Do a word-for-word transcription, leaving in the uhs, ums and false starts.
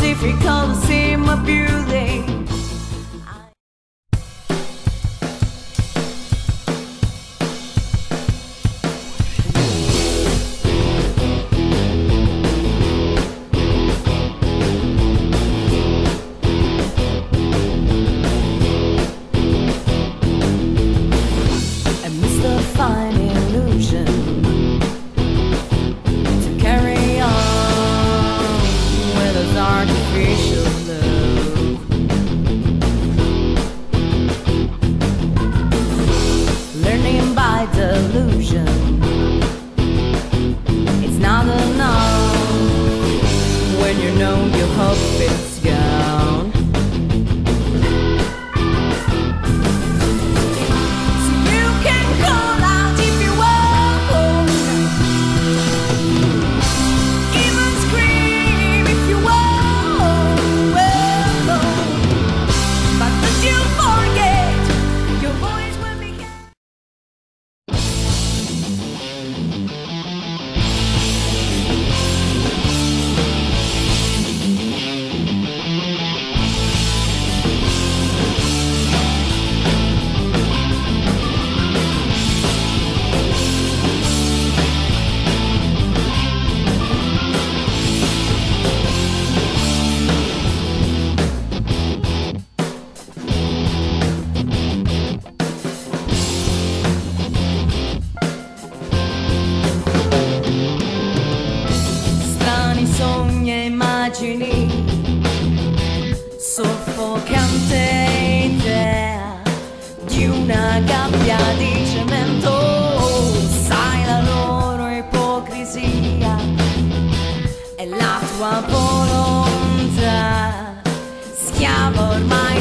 Difficult to see my beauty. La tua volontà, schiavo ormai.